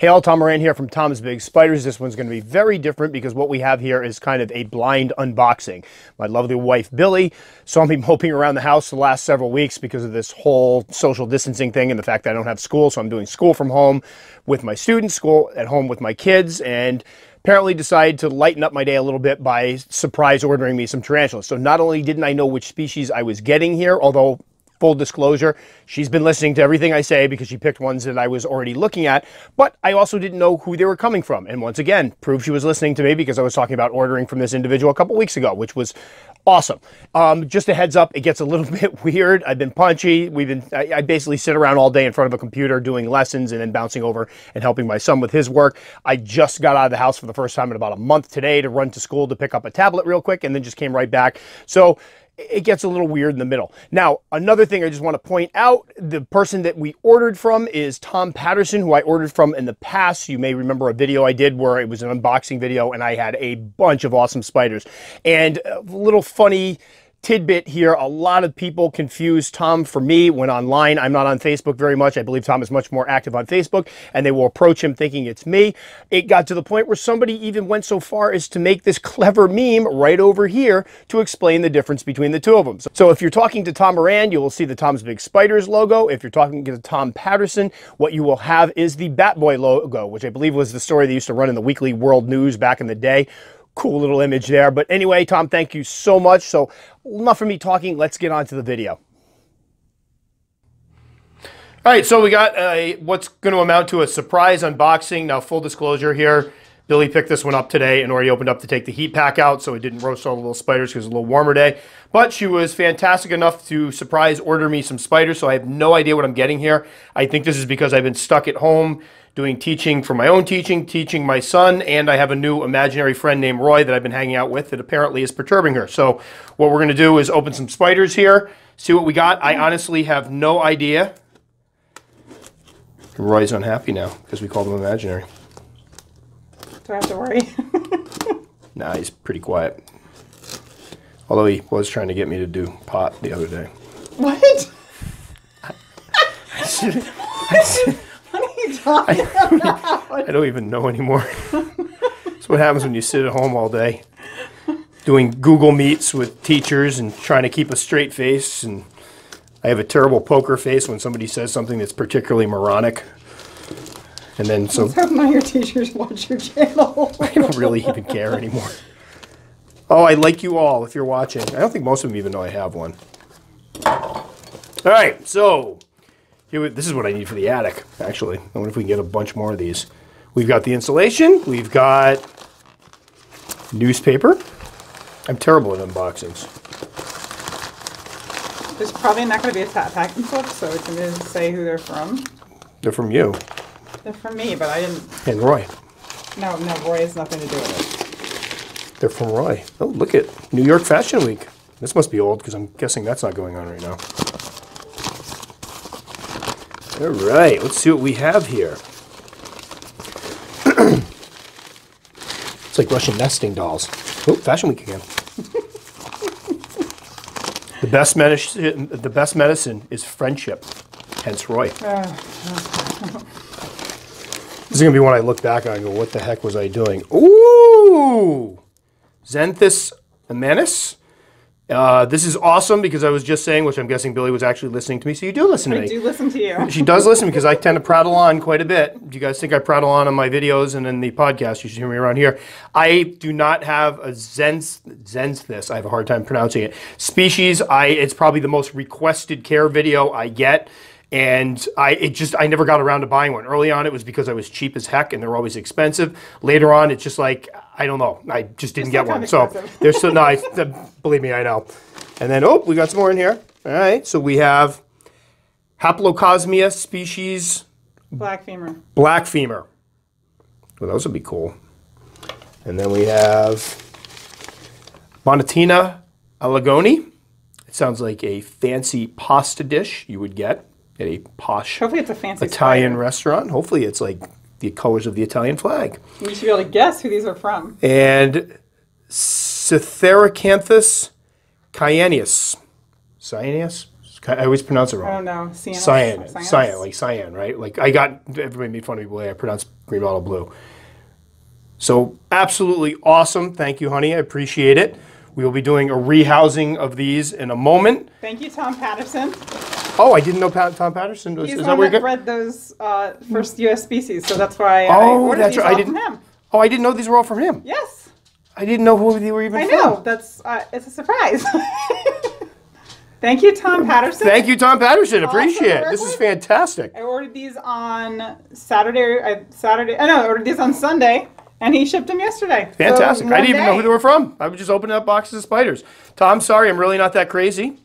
Hey all, Tom Moran here from Tom's Big Spiders. This one's going to be very different because what we have here is kind of a blind unboxing. My lovely wife, Billy, saw me moping around the house the last several weeks because of this whole social distancing thing and the fact that I don't have school, so I'm doing school from home with my students, school at home with my kids, and apparently decided to lighten up my day a little bit by surprise ordering me some tarantulas. So not only didn't I know which species I was getting here, although full disclosure, she's been listening to everything I say because she picked ones that I was already looking at, but I also didn't know who they were coming from. And once again, proved she was listening to me because I was talking about ordering from this individual a couple weeks ago, which was awesome. Just a heads up, it gets a little bit weird. I've been punchy. I basically sit around all day in front of a computer doing lessons and then bouncing over and helping my son with his work. I just got out of the house for the first time in about a month today to run to school to pick up a tablet real quick and then just came right back. So it gets a little weird in the middle. Now, another thing I just want to point out, the person that we ordered from is Tom Patterson, who I ordered from in the past. You may remember a video I did where it was an unboxing video and I had a bunch of awesome spiders. And a little funny tidbit here, a lot of people confuse Tom for me when online. I'm not on Facebook very much. I believe Tom is much more active on Facebook, and they will approach him thinking it's me. It got to the point where somebody even went so far as to make this clever meme right over here to explain the difference between the two of them. So if you're talking to Tom Moran, you will see the Tom's Big Spiders logo. If you're talking to Tom Patterson, what you will have is the Batboy logo, which I believe was the story they used to run in the Weekly World News back in the day. Cool little image there. But anyway, Tom, thank you so much. So enough of me talking. Let's get on to the video. All right, so we got what's going to amount to a surprise unboxing. Now, full disclosure here, Billy picked this one up today and already opened up to take the heat pack out, so it didn't roast all the little spiders because it was a little warmer day. But she was fantastic enough to surprise order me some spiders, so I have no idea what I'm getting here. I think this is because I've been stuck at home doing teaching for my own teaching my son, and I have a new imaginary friend named Roy that I've been hanging out with that apparently is perturbing her. So what we're going to do is open some spiders here, see what we got. I honestly have no idea. Roy's unhappy now because we called him imaginary. Do I have to worry? Nah, he's pretty quiet. Although he was trying to get me to do pot the other day. What? I don't even know anymore. That's what happens when you sit at home all day doing Google Meets with teachers and trying to keep a straight face. And I have a terrible poker face when somebody says something that's particularly moronic. And then so. Let's hope none of your teachers watch your channel. I don't really even care anymore. Oh, I like you all if you're watching. I don't think most of them even know I have one. All right, so. This is what I need for the attic, actually. I wonder if we can get a bunch more of these. We've got the insulation. We've got newspaper. I'm terrible at unboxings. There's probably not going to be a fat pack and stuff, so it's going to say who they're from. They're from you. They're from me, but I didn't... And Roy. No, Roy has nothing to do with it. They're from Roy. Oh, look at New York Fashion Week. This must be old, because I'm guessing that's not going on right now. All right, let's see what we have here. It's like Russian nesting dolls. Oh, Fashion Week again. The best medicine is friendship, hence Roy. This is going to be one I look back on and go, what the heck was I doing? Ooh! Xenesthis immanis. This is awesome because I was just saying, which I'm guessing Billy was actually listening to me, so you do listen to me. I do listen to you. She does listen because I tend to prattle on quite a bit. You guys think I prattle on my videos and in the podcast. You should hear me around here. I do not have a Xenesthis. I have a hard time pronouncing it. Species, it's probably the most requested care video I get. And I never got around to buying one. Early on, it was because I was cheap as heck, and they're always expensive. Later on, it's just like, I don't know. I just didn't get one. So they're so nice. Believe me, I know. And then, oh, we got some more in here. All right. So we have Haplocosmia species. Black femur. Black femur. Well, those would be cool. And then we have Bonnetina alagoni. It sounds like a fancy pasta dish you would get at a posh Hopefully it's a fancy Italian spider. Restaurant. Hopefully it's like the colors of the Italian flag. You should be able to guess who these are from. And Citharacanthus cyaneus. Cyaneus? I always pronounce it wrong. I don't know. Cyan. Cyan, like cyan, right? Like I got, everybody made fun of me the way I pronounced green bottle blue. So absolutely awesome. Thank you, honey. I appreciate it. We will be doing a rehousing of these in a moment. Thank you, Tom Patterson. Oh, I didn't know Tom Patterson was. He's the one that bred those first U.S. species, so that's why I ordered these all from him. Oh, I didn't know these were all from him. Yes. I didn't know who they were even from. I know. That's it's a surprise. Thank you, Tom Patterson. Thank you, Tom Patterson. Appreciate it. This is fantastic. I ordered these on Saturday. I ordered these on Sunday. And he shipped them yesterday. Fantastic. So I didn't even know who they were from. I was just opening up boxes of spiders. Tom, sorry, I'm really not that crazy.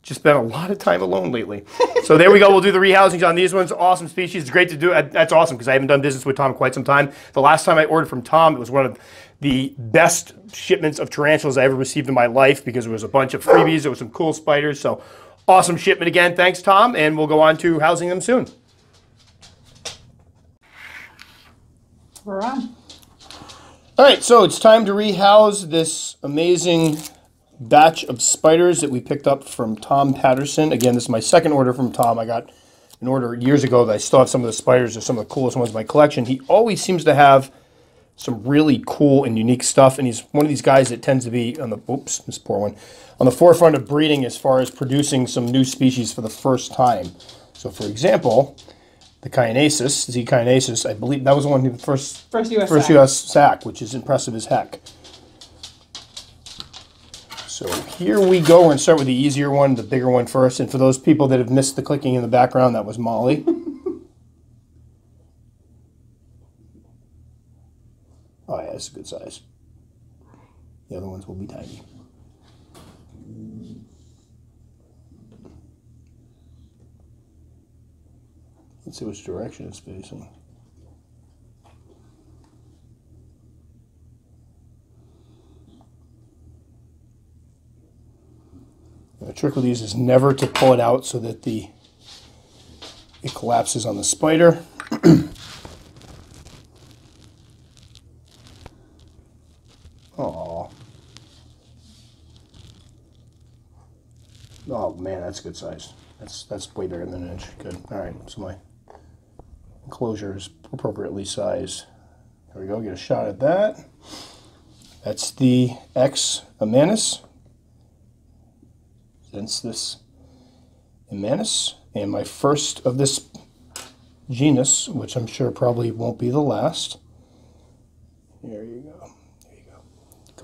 Just been a lot of time alone lately. So there we go. We'll do the rehousings on these ones. Awesome species. It's great to do. That's awesome because I haven't done business with Tom in quite some time. The last time I ordered from Tom, it was one of the best shipments of tarantulas I ever received in my life because it was a bunch of freebies. It was some cool spiders. So awesome shipment again. Thanks, Tom. And we'll go on to housing them soon. We're on. All right, so it's time to rehouse this amazing batch of spiders that we picked up from Tom Patterson. Again, this is my second order from Tom. I got an order years ago that I still have some of the spiders, or some of the coolest ones in my collection. He always seems to have some really cool and unique stuff, and he's one of these guys that tends to be on the, oops, this poor one, on the forefront of breeding as far as producing some new species for the first time. So, for example, the Cyaneus, Z. Cyaneus, I believe that was the one who first U.S. sac, which is impressive as heck. So here we go. We're going to start with the easier one, the bigger one first. And for those people that have missed the clicking in the background, that was Molly. Oh, yeah, that's a good size. The other ones will be tiny. Let's see which direction it's facing. The trick with these is never to pull it out so that it collapses on the spider. Oh. Oh man, that's a good size. That's way bigger than an inch. Good. All right. So my enclosure is appropriately sized. There we go, get a shot at that. That's the Xenesthis immanis. Xenesthis immanis. And my first of this genus, which I'm sure probably won't be the last. There you go. There you go.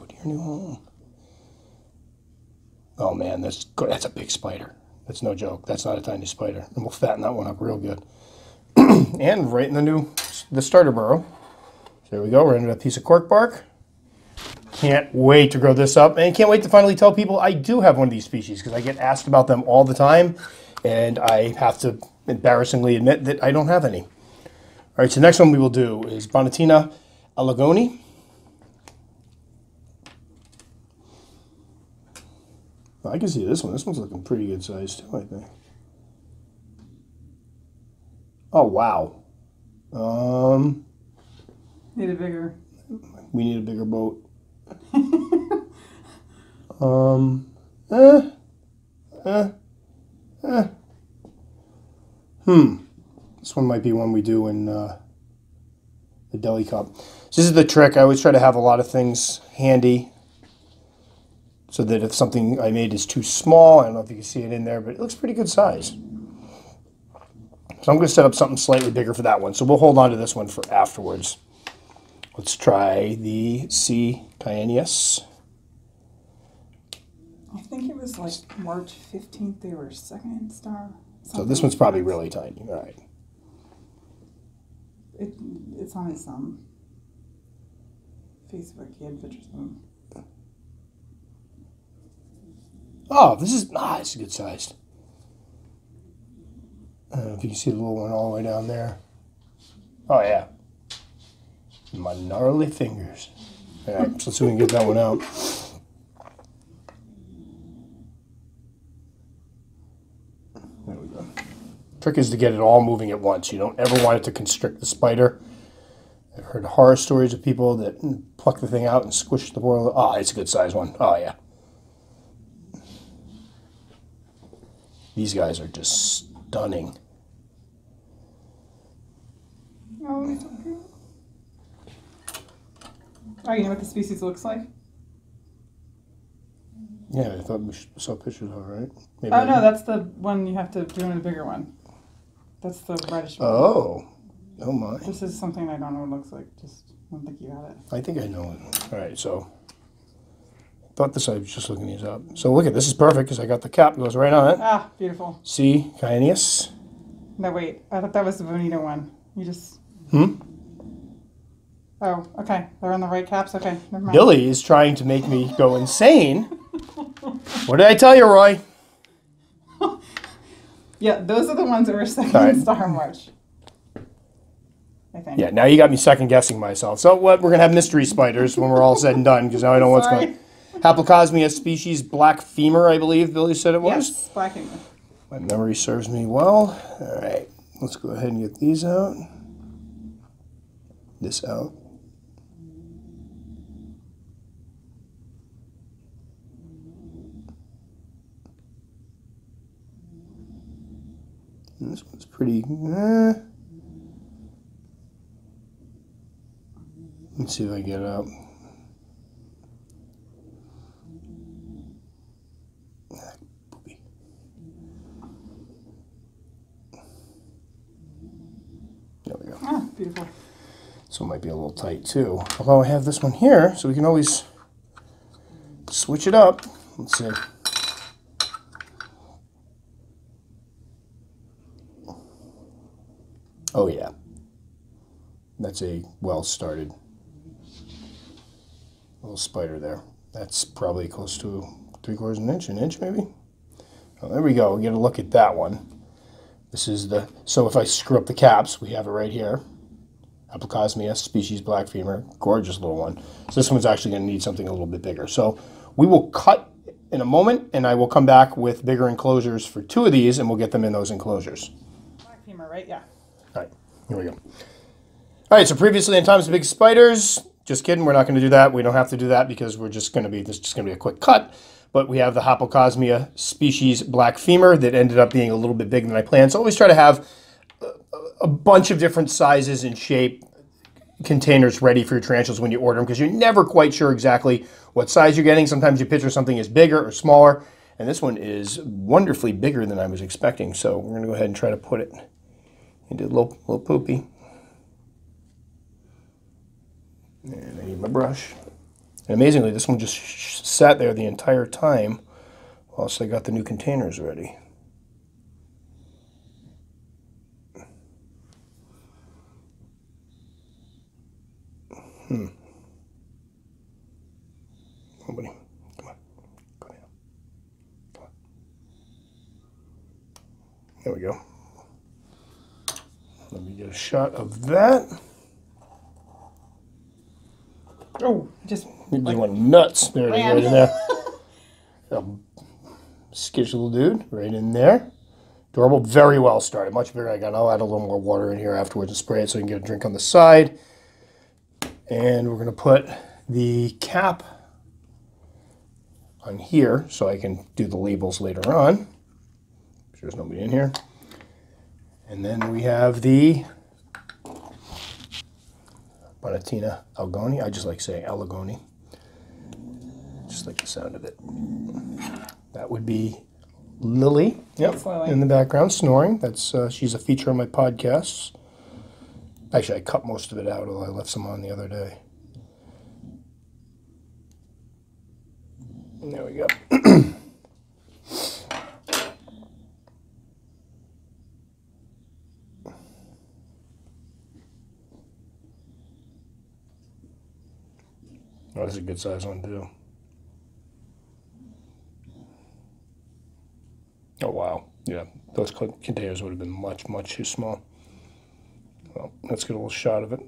Go to your new home. Oh man, that's a big spider. That's no joke. That's not a tiny spider. And we'll fatten that one up real good. And right in the starter burrow. There we go. We're into a piece of cork bark. Can't wait to grow this up, and can't wait to finally tell people I do have one of these species because I get asked about them all the time, and I have to embarrassingly admit that I don't have any. All right. So the next one we will do is Bonnetina alagoni. Well, I can see this one. This one's looking pretty good size too, I think. Oh wow! Need a bigger. We need a bigger boat. This one might be one we do in the deli cup. So this is the trick. I always try to have a lot of things handy, so that if something I made is too small, I don't know if you can see it in there, but it looks pretty good size. So I'm going to set up something slightly bigger for that one. So we'll hold on to this one for afterwards. Let's try the C. cyaneus. I think it was like March 15th. They were second star. So this one's probably really tiny. All right. It's on his Facebook. He had pictures of them. Oh, it's a good size. I don't know if you can see the little one all the way down there. Oh, yeah. My gnarly fingers. All right, so let's see if we can get that one out. There we go. Trick is to get it all moving at once. You don't ever want it to constrict the spider. I've heard horror stories of people that pluck the thing out and squish the boil. Ah, it's a good size one. Oh, yeah. These guys are just stunning. Oh, it's okay. Oh, you know what the species looks like? Yeah, I thought we saw pictures of it, right? Maybe oh, no, that's the one you have to do in the bigger one. That's the reddish one. Oh. Oh, my. This is something I don't know what it looks like. Just don't think you had it. I think I know it. All right, so I thought this, I was just looking these up. So look at this. Is perfect because I got the cap. It goes right on it. Ah, beautiful. C. cyaneus. No, wait. I thought that was the bonita one. You just... Hmm? Oh, okay. They're on the right caps? Okay, never mind. Billy is trying to make me go insane. What did I tell you, Roy? Yeah, those are the ones that were second in Star March. I think. Yeah, now you got me second guessing myself. So what? We're going to have mystery spiders when we're all said and done, because now I know what's going on. Haplocosmia species, black femur, I believe Billy said it was. Yes, black femur. My memory serves me well. All right, let's go ahead and get these out. This out. And this one's pretty... Let's see if I get it out. There we go. Ah, beautiful. So it might be a little tight too. Although I have this one here, so we can always switch it up. Let's see. Oh yeah, that's a well-started little spider there. That's probably close to 3/4 inch, an inch maybe? Oh, there we go, we'll get a look at that one. This is the, so if I screw up the caps, we have it right here. Haplocosmia, species black femur, gorgeous little one. So this one's actually gonna need something a little bit bigger. So we will cut in a moment and I will come back with bigger enclosures for two of these and we'll get them in those enclosures. Black femur, right? Yeah. All right, here we go. All right, so previously in Tom's Big Spiders, just kidding, we're not going to do that. We don't have to do that because we're just going to be, this is just going to be a quick cut. But we have the Haplocosmia species black femur that ended up being a little bit bigger than I planned. So always try to have a bunch of different sizes and shape containers ready for your tarantulas when you order them because you're never quite sure exactly what size you're getting. Sometimes you picture something as bigger or smaller. And this one is wonderfully bigger than I was expecting. So we're going to go ahead and try to put it. He did a little poopy. And I need my brush. And amazingly, this one just sat there the entire time whilst I got the new containers ready. Come on, buddy. Come on. Go down. Come on. There we go. Let me get a shot of that. Oh, just you like went nuts. There it is, right in there. Skittish little dude, right in there. Adorable, very well started. Much bigger. I'll add a little more water in here afterwards and spray it so you can get a drink on the side. And we're going to put the cap on here so I can do the labels later on. I'm sure there's nobody in here. And then we have the Bonnetina alagoni. I just like saying alagoni. Just like the sound of it. That would be Lily. Yep, in the background snoring. That's she's a feature on my podcasts. Actually, I cut most of it out, although I left some on the other day. And there we go. Oh, that's a good size one too. Oh wow, yeah, those containers would have been much, much too small. Well, let's get a little shot of it.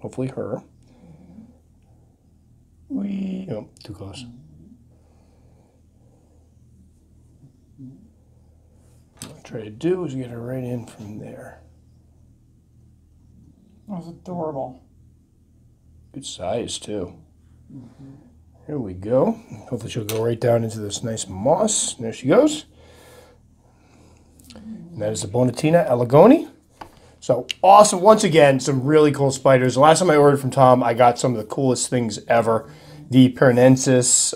Hopefully her. Wee. Oh, too close. What I try to do is get her right in from there. That was adorable. Good size too. Here we go. Hopefully she'll go right down into this nice moss. There she goes. And that is the Bonnetina alagoni. So awesome. Once again, some really cool spiders. The last time I ordered from Tom, I got some of the coolest things ever. The Perinensis,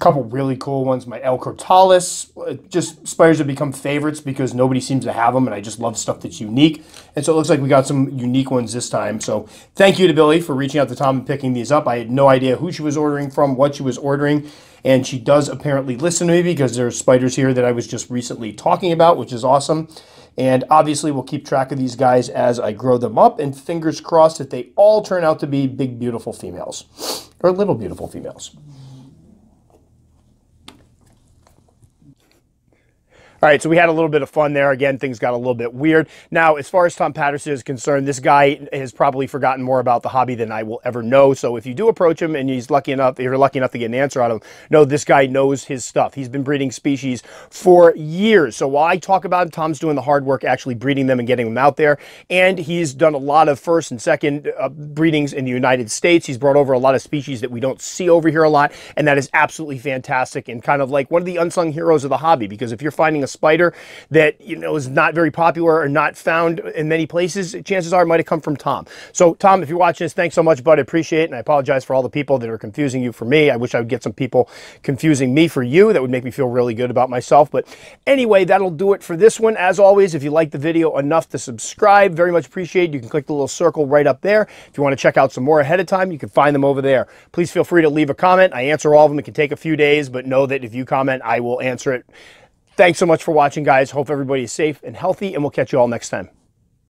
couple really cool ones. My Elcortalis, just spiders have become favorites because nobody seems to have them, and I just love stuff that's unique. And so it looks like we got some unique ones this time. So thank you to Billy for reaching out to Tom and picking these up. I had no idea who she was ordering from, what she was ordering, and she does apparently listen to me because there's spiders here that I was just recently talking about, which is awesome. And obviously we'll keep track of these guys as I grow them up, and fingers crossed that they all turn out to be big, beautiful females or little, beautiful females. All right, so we had a little bit of fun there. Again, things got a little bit weird. Now, as far as Tom Patterson is concerned, this guy has probably forgotten more about the hobby than I will ever know. So if you do approach him and he's lucky enough, you're lucky enough to get an answer out of him, no, this guy knows his stuff. He's been breeding species for years. So while I talk about him, Tom's doing the hard work actually breeding them and getting them out there. And he's done a lot of first and second breedings in the United States. He's brought over a lot of species that we don't see over here a lot. And that is absolutely fantastic and kind of like one of the unsung heroes of the hobby, because if you're finding a spider that you know is not very popular or not found in many places, chances are it might have come from Tom. So Tom, if you're watching this, thanks so much, bud. I appreciate it, and I apologize for all the people that are confusing you for me. I wish I would get some people confusing me for you. That would make me feel really good about myself. But anyway, that'll do it for this one. As always, if you like the video enough to subscribe, very much appreciate it. You can click the little circle right up there. If you want to check out some more ahead of time, you can find them over there. Please feel free to leave a comment. I answer all of them. It can take a few days, but know that if you comment, I will answer it. Thanks so much for watching, guys. Hope everybody is safe and healthy, and we'll catch you all next time.